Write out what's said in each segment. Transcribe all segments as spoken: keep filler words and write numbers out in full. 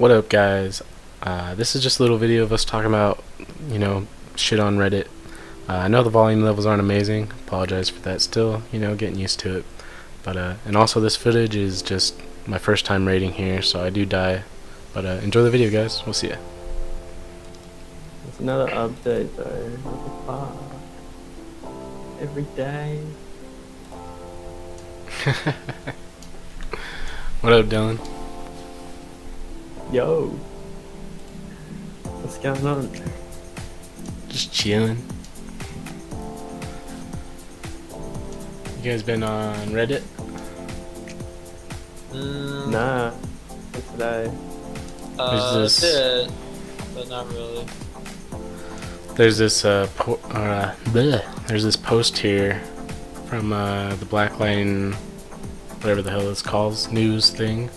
What up, guys? Uh, this is just a little video of us talking about, you know, shit on Reddit. Uh, I know the volume levels aren't amazing. Apologize for that still, you know, getting used to it. But, uh, and also this footage is just my first time raiding here, so I do die. But, uh, enjoy the video, guys. We'll see ya. It's another update, though. What the fuck? Every day. What up, Dylan? Yo, what's going on? Just chilling. You guys been on Reddit? Mm. Nah. What today? Uh, this... did, but not really. There's this uh, po uh bleh. There's this post here from uh the Blackline, whatever the hell this calls, news thing.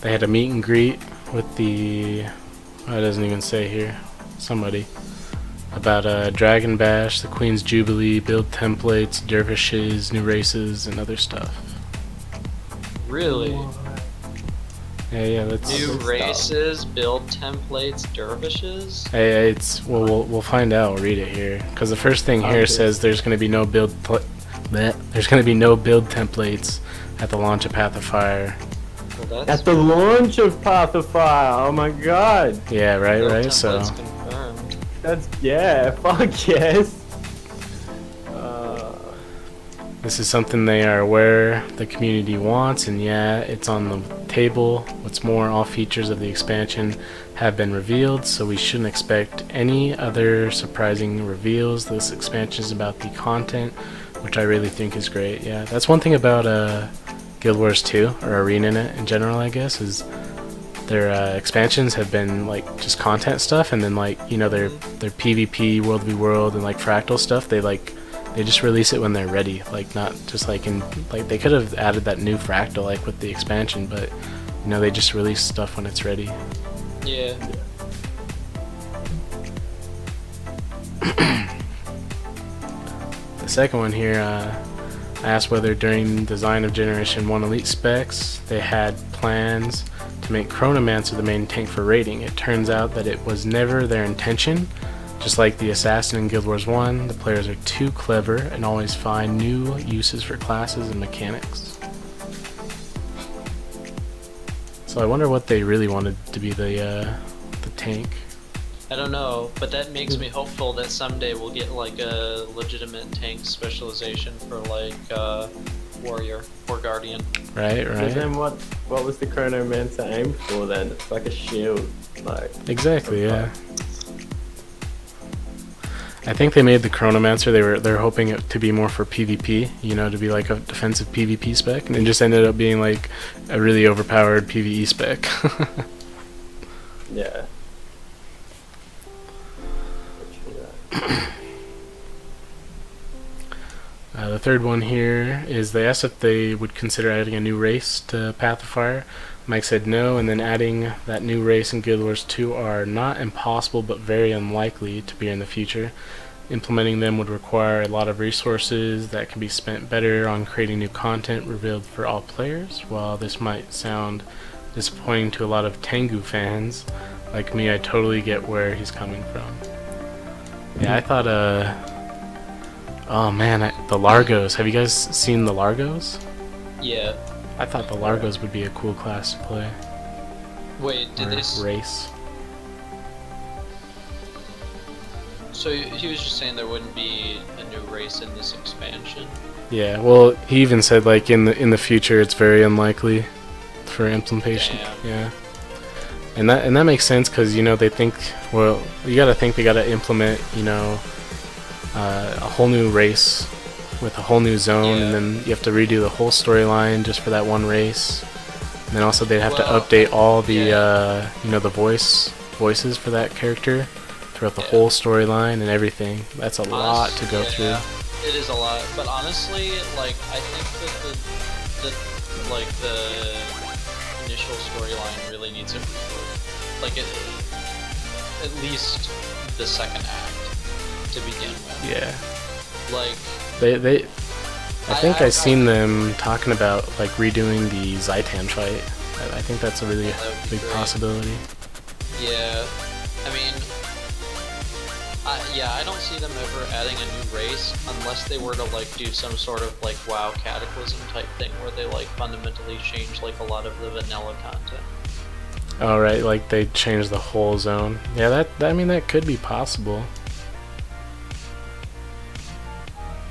They had a meet and greet with the, oh, it doesn't even say here, somebody, about uh, Dragon Bash, the Queen's Jubilee, build templates, dervishes, new races, and other stuff. Really? Yeah, yeah, that's... New races, stop. Build templates, dervishes? Hey, it's, well, we'll, we'll find out, we'll read it here. Because the first thing here okay. says there's going to be no build, there's going to be no build templates at the launch of Path of Fire. Well, at the cool. launch of Path of Fire, oh my god! Yeah, right, no, right, so... Confirmed. That's, yeah, fuck yes! Uh, this is something they are aware the community wants, and yeah, it's on the table. What's more, all features of the expansion have been revealed, so we shouldn't expect any other surprising reveals. This expansion is about the content, which I really think is great, yeah. That's one thing about, uh... Guild Wars two, or ArenaNet in general, I guess, is their uh, expansions have been like just content stuff, and then like, you know, their their PvP, World v. World, and like Fractal stuff. They like they just release it when they're ready, like not just like in like they could have added that new Fractal like with the expansion, but you know they just release stuff when it's ready. Yeah. The second one here. Uh, I asked whether during design of Generation one Elite specs they had plans to make Chronomancer the main tank for raiding. It turns out that it was never their intention. Just like the Assassin in Guild Wars one, the players are too clever and always find new uses for classes and mechanics. So I wonder what they really wanted to be the, uh, the tank. I don't know, but that makes me hopeful that someday we'll get like a legitimate tank specialization for like uh, warrior or guardian. Right, right. So then what? What was the Chronomancer aimed for then? It's like a shield, like. Exactly. Yeah. I think they made the Chronomancer. They were they're hoping it to be more for PvP, you know, to be like a defensive PvP spec, and it just ended up being like a really overpowered PvE spec. Yeah. Uh, the third one here is they asked if they would consider adding a new race to Path of Fire. Mike said no, and then adding that new race in Guild Wars two are not impossible but very unlikely to be in the future. Implementing them would require a lot of resources that can be spent better on creating new content revealed for all players. While this might sound disappointing to a lot of Tengu fans, like me, I totally get where he's coming from. Yeah, I thought, uh... oh man, I, the Largos. Have you guys seen the Largos? Yeah. I thought the Largos would be a cool class to play. Wait, did or they... race. So he was just saying there wouldn't be a new race in this expansion? Yeah, well, he even said, like, in the in the future it's very unlikely for implementation. Damn. Yeah. And that and that makes sense because, you know, they think, well, you gotta think they gotta implement, you know, uh, a whole new race with a whole new zone, yeah. And then you have to redo the whole storyline just for that one race. And then also they'd have well, to update all the, yeah. uh, you know, the voice voices for that character throughout the yeah. whole storyline and everything. That's a Honest, lot to go yeah, through. It is a lot, but honestly, like, I think that the, the like, the... initial storyline really needs improvement. Like it, at least the second act to begin with. Yeah. Like they they, I think I, I, I seen I, them talking about like redoing the Zhaitan fight. I think that's a really yeah, that big great. possibility. Yeah, I mean, I, yeah, I don't see them ever adding a new race unless they were to like do some sort of like WoW Cataclysm type thing where they like fundamentally change like a lot of the vanilla content. Oh right, like they change the whole zone. Yeah, that, that I mean that could be possible.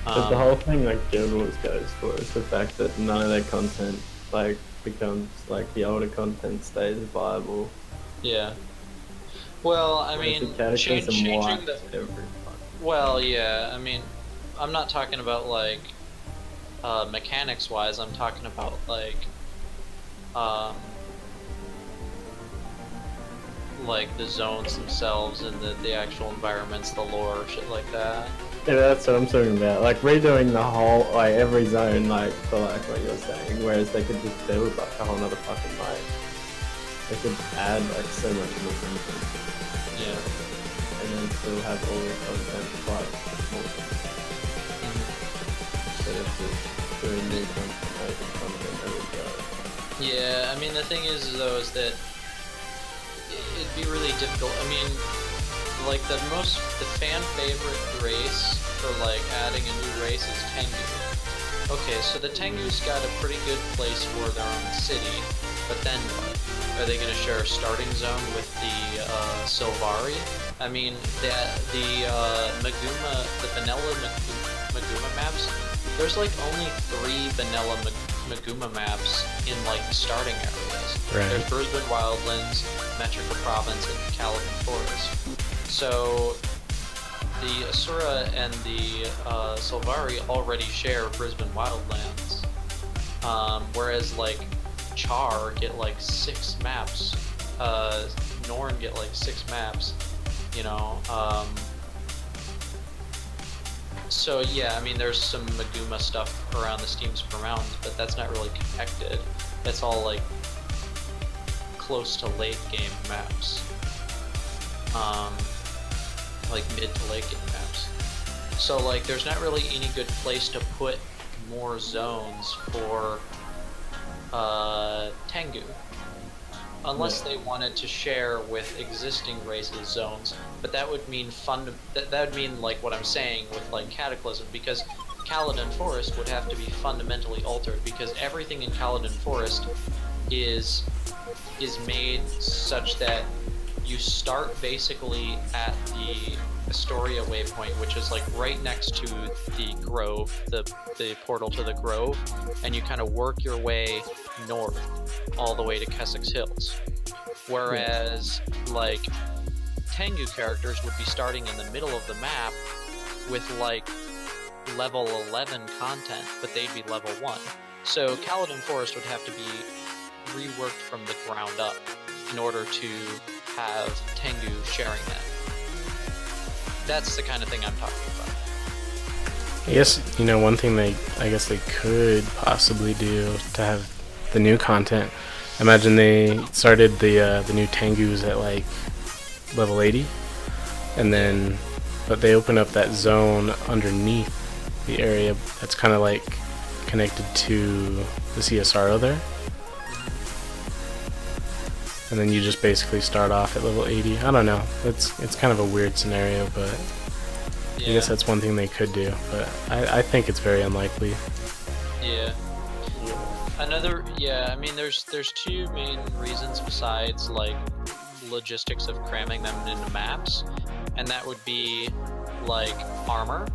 But the whole thing that Guild Wars goes for is the fact that none of their content like becomes like the older content stays viable. Yeah. Well, I mean, change, changing the. Well, yeah. I mean, I'm not talking about like uh, mechanics-wise. I'm talking about like, um, like the zones themselves and the the actual environments, the lore, shit like that. Yeah, that's what I'm talking about. Like redoing the whole, like every zone, like for like what you're saying. Whereas they could just build like a whole other fucking like. They could add like so much more content. Yeah. And then still have all the content like more. Instead of just doing new content over content every go. Yeah, I mean the thing is though is that it'd be really difficult. I mean. Like the most, the fan favorite race for like adding a new race is Tengu. Okay, so the Tengu's got a pretty good place for their own city, but then are they going to share a starting zone with the uh, Silvari? I mean, the the uh, Maguuma, the vanilla Maguuma maps. There's like only three vanilla Maguuma maps in like the starting areas. Right. There's Brisbane Wildlands, Metrica Province, and Caledon Forest. So, the Asura and the uh, Silvari already share Brisbane Wildlands, um, whereas like Char get like six maps, uh, Norn get like six maps, you know. Um, so yeah, I mean there's some Maguuma stuff around the Steams per Mountains, but that's not really connected. That's all like close to late game maps. Um, like mid to late game maps. So like there's not really any good place to put more zones for uh, Tengu. Unless they wanted to share with existing races zones, but that would mean fund that, that would mean like what I'm saying with like Cataclysm, because Caledon Forest would have to be fundamentally altered because everything in Caledon Forest is is made such that you start basically at the Astoria waypoint, which is like right next to the Grove, the, the portal to the Grove, and you kind of work your way north all the way to Kessex Hills. Whereas like Tengu characters would be starting in the middle of the map with like level eleven content, but they'd be level one. So Caledon Forest would have to be reworked from the ground up in order to have Tengu sharing that. That's the kind of thing I'm talking about. I guess, you know, one thing they, I guess they could possibly do to have the new content. Imagine they started the uh, the new Tengus at like level eighty, and then, but they open up that zone underneath the area that's kind of like connected to the C S R O there. And then you just basically start off at level eighty. I don't know. It's it's kind of a weird scenario, but yeah. I guess that's one thing they could do. But I, I think it's very unlikely. Yeah. Another yeah. I mean, there's there's two main reasons besides like logistics of cramming them into maps, and that would be like armor.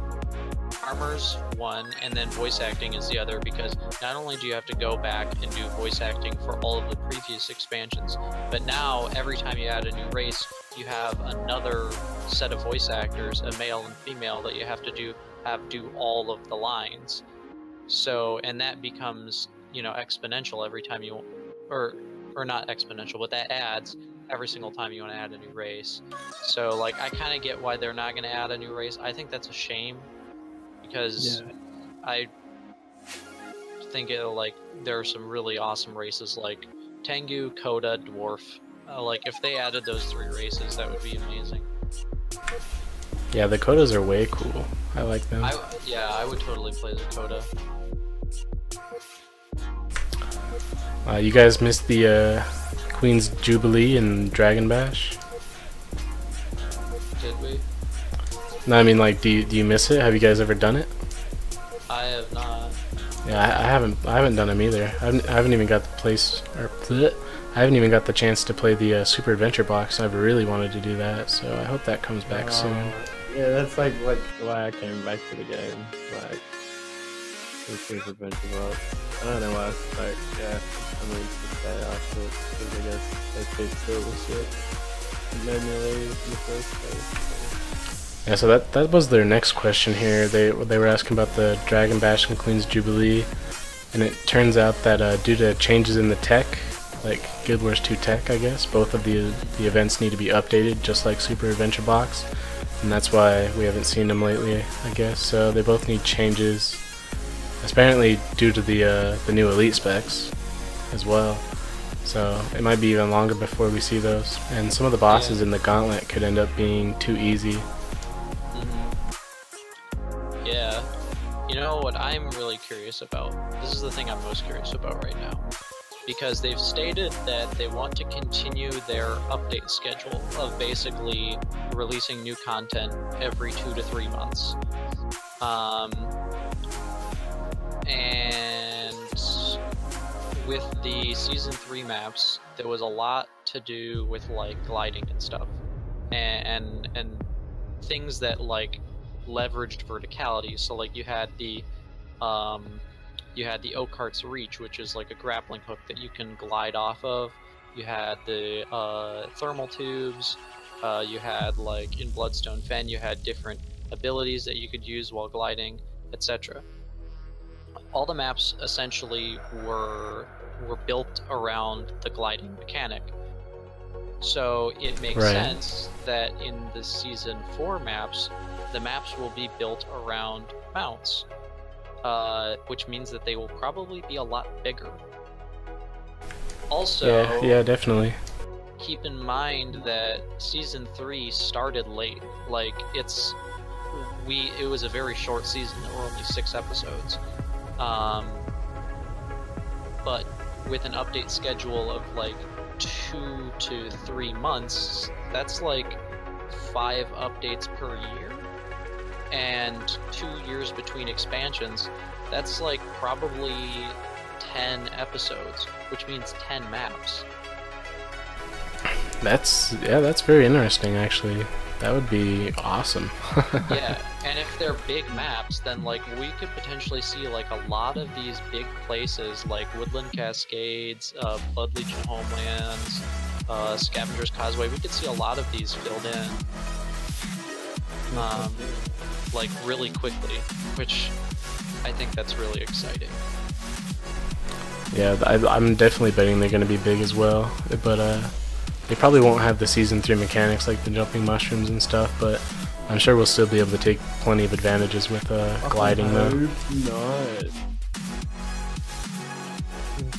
Armor's one, and then voice acting is the other, because not only do you have to go back and do voice acting for all of the previous expansions, but now every time you add a new race, you have another set of voice actors, a male and female, that you have to do have do all of the lines. So, and that becomes, you know, exponential every time you, or or not exponential, but that adds every single time you want to add a new race. So, like, I kind of get why they're not going to add a new race. I think that's a shame. Because yeah. I think it'll, like, there are some really awesome races like Tengu, Coda, Dwarf. Uh, like, if they added those three races, that would be amazing. Yeah, the Codas are way cool. I like them. I, yeah, I would totally play the Coda. Uh, you guys missed the uh, Queen's Jubilee and Dragon Bash? Did we? No, I mean, like, do you, do you miss it? Have you guys ever done it? I have not. Yeah, I, I haven't. I haven't done them either. I haven't, I haven't even got the place, or bleh, I haven't even got the chance to play the uh, Super Adventure Box. I've really wanted to do that, so I hope that comes back uh, soon. Yeah, that's like like why I came back to the game. Like the Super Adventure Box. I don't know why. It's like, yeah, I mean, to stay after it because I guess they keep doing shit. It made me leave in the first place. So. Yeah, so that that was their next question here. They they were asking about the Dragon Bash and Queen's Jubilee, and it turns out that uh, due to changes in the tech, like Guild Wars two tech, I guess, both of the the events need to be updated, just like Super Adventure Box, and that's why we haven't seen them lately, I guess. So they both need changes, apparently due to the uh, the new elite specs, as well. So it might be even longer before we see those, and some of the bosses yeah. in the gauntlet could end up being too easy. You know what I'm really curious about? This is the thing I'm most curious about right now, because they've stated that they want to continue their update schedule of basically releasing new content every two to three months. Um, and with the season three maps, there was a lot to do with like gliding and stuff, and and, and things that like leveraged verticality. So like you had the um you had the Oakheart's Reach, which is like a grappling hook that you can glide off of. You had the uh thermal tubes, uh you had like in Bloodstone Fen you had different abilities that you could use while gliding, etc. All the maps essentially were were built around the gliding mechanic, so it makes right. sense that in the season four maps the maps will be built around mounts, uh, which means that they will probably be a lot bigger. Also, yeah, yeah, definitely. Keep in mind that season three started late. Like it's, we it was a very short season. There were only six episodes, um, but with an update schedule of like two to three months, that's like five updates per year. And two years between expansions, that's like probably ten episodes, which means ten maps. That's, yeah, that's very interesting, actually. That would be awesome. Yeah, and if they're big maps, then like we could potentially see like a lot of these big places like Woodland Cascades, uh, Blood Legion Homelands, uh, Scavengers Causeway. We could see a lot of these filled in. Um... like really quickly, which I think that's really exciting. Yeah, I, I'm definitely betting they're going to be big as well, but uh, they probably won't have the season three mechanics like the jumping mushrooms and stuff, but I'm sure we'll still be able to take plenty of advantages with uh, oh, gliding though. Not.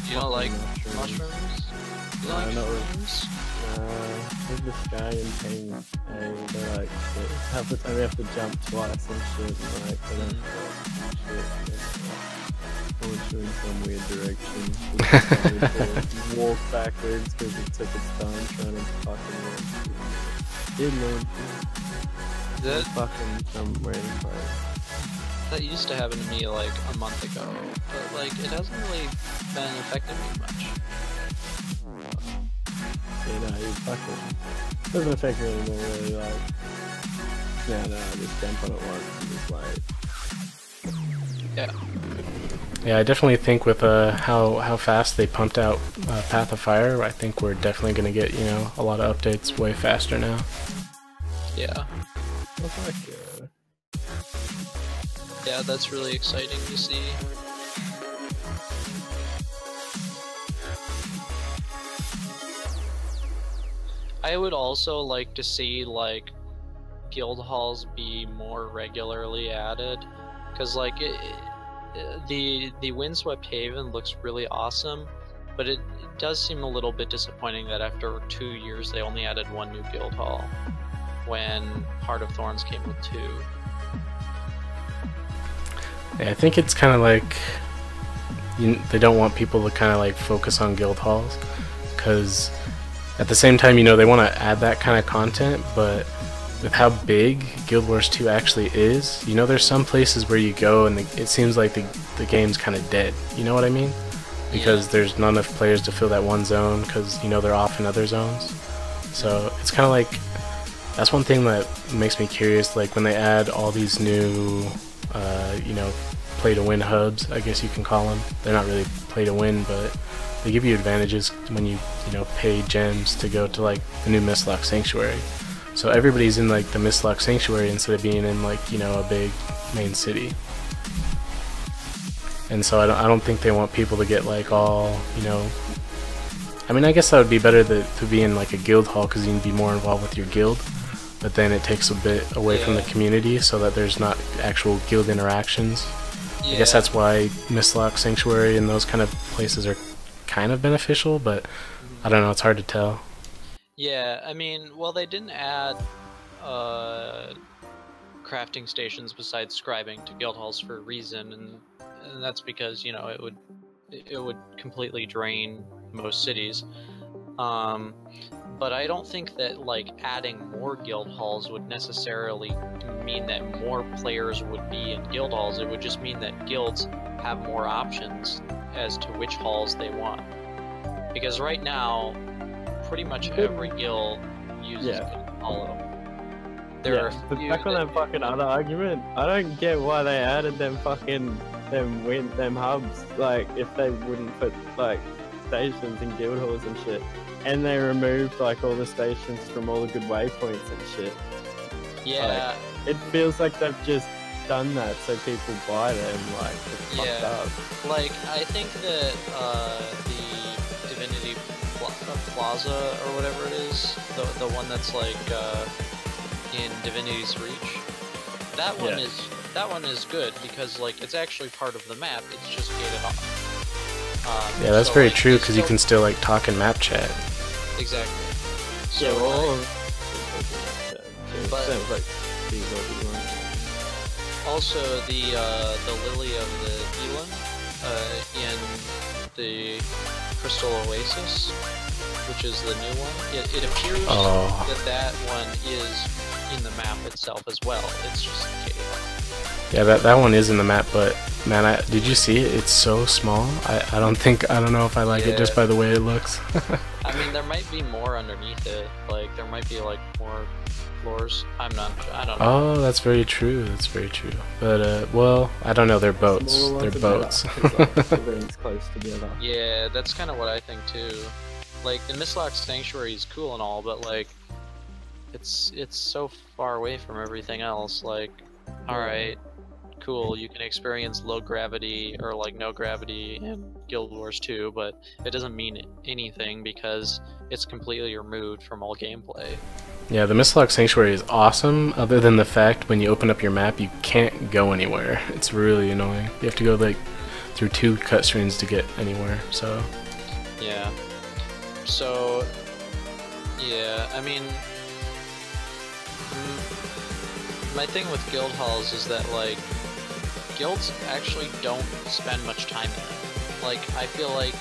You don't like mushrooms? mushrooms? You like no, mushrooms? Uh, there's this guy in pain, and they're like, half the time we have to jump twice and shit, and like, they don't fall. Or it's in some weird direction. Just walk backwards because it took its time trying to fucking launch. Did launch it. That fucking some random part. That used to happen to me like a month ago, but like, it hasn't really been affecting me much. Yeah, no, you fucking doesn't affect me anymore, really, like, yeah, no, I just jump on it once and just, like, yeah. Yeah, I definitely think with, uh, how, how fast they pumped out uh, Path of Fire, I think we're definitely gonna get, you know, a lot of updates way faster now. Yeah. Oh, fuck yeah. Yeah, that's really exciting to see. I would also like to see like guild halls be more regularly added, because like it, it, the the Windswept Haven looks really awesome, but it, it does seem a little bit disappointing that after two years they only added one new guild hall, when Heart of Thorns came with two. Yeah, I think it's kind of like you, they don't want people to kind of like focus on guild halls, because at the same time, you know, they want to add that kind of content, but with how big Guild Wars two actually is, you know, there's some places where you go and the, it seems like the, the game's kind of dead, you know what I mean? Because yeah. There's not enough players to fill that one zone because, you know, they're off in other zones. So it's kind of like, that's one thing that makes me curious, like when they add all these new, uh, you know, play-to-win hubs, I guess you can call them. They're not really play-to-win, but they give you advantages when you, you know, pay gems to go to like the new Mistlock Sanctuary. So everybody's in like the Mistlock Sanctuary instead of being in like, you know, a big main city. And so I don't, I don't think they want people to get like all, you know, I mean, I guess that would be better that, to be in like a guild hall because you can be more involved with your guild, but then it takes a bit away yeah. from the community so that there's not actual guild interactions. Yeah. I guess that's why Mistlock Sanctuary and those kind of places are kind of beneficial, but I don't know, it's hard to tell. Yeah, I mean, well, they didn't add uh, crafting stations besides scribing to guild halls for a reason, and, and that's because, you know, it would it would completely drain most cities. Um, but I don't think that, like, adding more guild halls would necessarily mean that more players would be in guild halls. It would just mean that guilds have more options as to which halls they want. Because right now, pretty much every guild uses yeah. all of them. There yeah. are a few back on that, that fucking other argument, I don't get why they added them fucking them win them hubs, like if they wouldn't put like stations and guild halls and shit, and they removed like all the stations from all the good waypoints and shit. Yeah, like, it feels like they've just done that so people buy them. Like it's yeah. fucked up. Like I think that uh, the Divinity Plaza or whatever it is, the the one that's like uh, in Divinity's Reach, that one yeah. is. That one is good because, like, it's actually part of the map, it's just gated off. Um, yeah, that's so, very like, true, because you can still, like, talk in map chat. Exactly. So, yeah, well, like, all but like also, the, uh, the Lily of the Elon, uh, in the Crystal Oasis, which is the new one, it, it appears oh. that that one is in the map itself as well, it's just gated off. Yeah, that, that one is in the map, but man, I, did you see it? It's so small. I, I don't think, I don't know if I like yeah. it just by the way it looks. I mean, there might be more underneath it. Like, there might be, like, more floors. I'm not, I don't know. Oh, that's very true. That's very true. But, uh, well, I don't know. They're boats. They're boats. Yeah, that's kind of what I think, too. Like, the Mistlock Sanctuary is cool and all, but, like, it's, it's so far away from everything else. Like, alright. Cool, you can experience low gravity or like no gravity in Guild Wars two, but it doesn't mean anything because it's completely removed from all gameplay. Yeah, the Mistlock Sanctuary is awesome, other than the fact when you open up your map you can't go anywhere. It's really annoying. You have to go like through two cutscenes to get anywhere, so... Yeah. So... Yeah, I mean... My thing with guild halls is that, like, guilds actually don't spend much time in them. Like, I feel like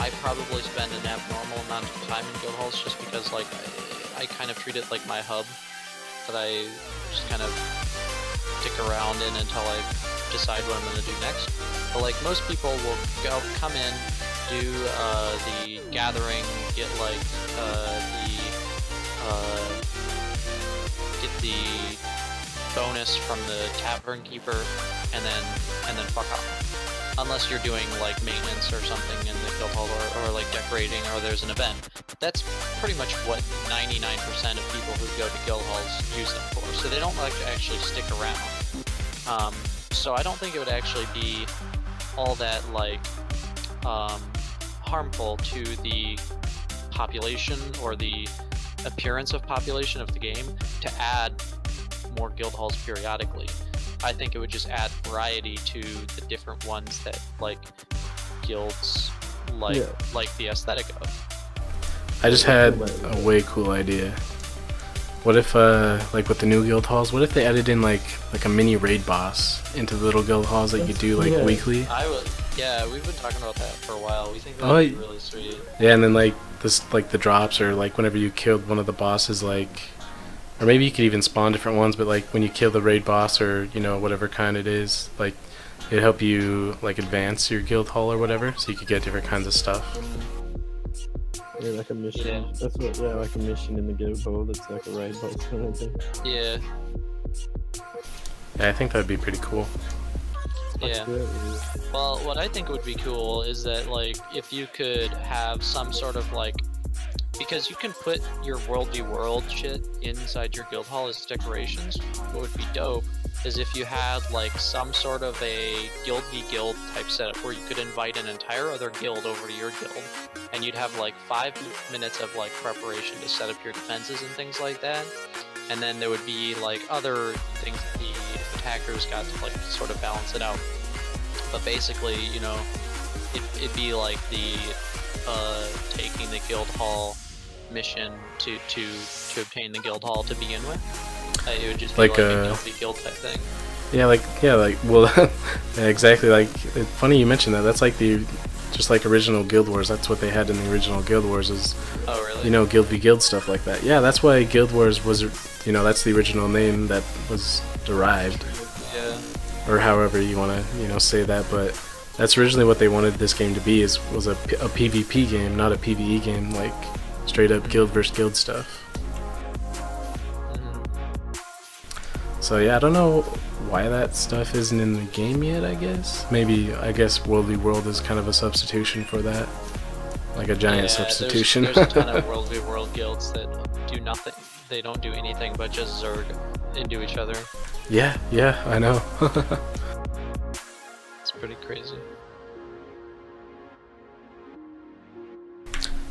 I probably spend an abnormal amount of time in guild halls just because, like, I, I kind of treat it like my hub that I just kind of stick around in until I decide what I'm going to do next. But, like, most people will go come in, do uh, the gathering, get, like, uh, the... Uh, get the... bonus from the tavern keeper, and then and then fuck off. Unless you're doing like maintenance or something in the guild hall, or, or like decorating, or there's an event. That's pretty much what ninety-nine percent of people who go to guild halls use them for. So they don't like to actually stick around. Um, so I don't think it would actually be all that like um, harmful to the population or the appearance of population of the game to add more guild halls periodically. I think it would just add variety to the different ones that like guilds like yeah. like the aesthetic of. I just had a way cool idea. What if uh like with the new guild halls, what if they added in like like a mini raid boss into the little guild halls that you do like yeah. weekly? I would Yeah, we've been talking about that for a while. We think that would be really sweet. Yeah, and then like this, like the drops, or like whenever you killed one of the bosses, like, or maybe you could even spawn different ones. But like when you kill the raid boss, or you know whatever kind it is, like it'd help you like advance your guild hall or whatever, so you could get different kinds of stuff. Yeah, like a mission. Yeah. That's what. Yeah, like a mission in the guild hall. That's like a raid boss kind of thing. Yeah. Yeah, I think that'd be pretty cool. Yeah. Well, what I think would be cool is that, like, if you could have some sort of, like, because you can put your World v. World shit inside your guild hall as decorations. What would be dope is if you had, like, some sort of a guild v. guild type setup where you could invite an entire other guild over to your guild, and you'd have, like, five minutes of, like, preparation to set up your defenses and things like that. And then there would be, like, other things that the attackers got to, like, sort of balance it out. But basically, you know, it, it'd be like the uh, taking the guild hall mission to to to obtain the guild hall to begin with. Uh, it would just be like, like a, a guild v. guild type thing. Yeah, like yeah, like well, yeah, exactly. Like, it's funny you mentioned that. That's like the just like original Guild Wars. That's what they had in the original Guild Wars. Is oh really? You know, guild v. guild stuff like that. Yeah, that's why Guild Wars was. You know, that's the original name that was derived. Yeah. Or however you want to, you know, say that, but that's originally what they wanted this game to be, is was a, P a PvP game, not a PvE game, like straight up guild versus guild stuff. Mm-hmm. So yeah, I don't know why that stuff isn't in the game yet, I guess. Maybe, I guess World v. World is kind of a substitution for that. Like a giant yeah, substitution. There's, there's a ton of World v. World guilds that do nothing. They don't do anything but just zerg into each other. Yeah, yeah, I know. It's pretty crazy.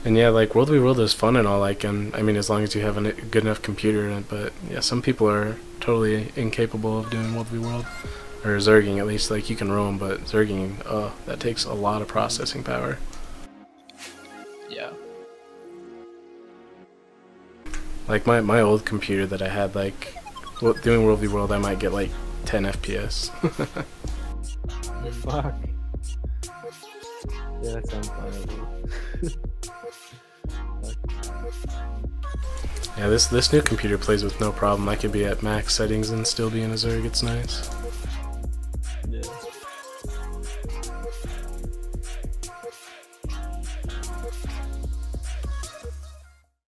And yeah, like World v. World is fun and all, like, and I mean, as long as you have a good enough computer in it. But yeah, some people are totally incapable of doing World v. World, or zerging at least. Like, you can roam, but zerging, oh, that takes a lot of processing power. Like my, my old computer that I had, like, doing World v. World, I might get like ten F P S. Oh, fuck. Yeah, that sounds fun. Yeah, this this new computer plays with no problem. I could be at max settings and still be in a zerg. It's nice.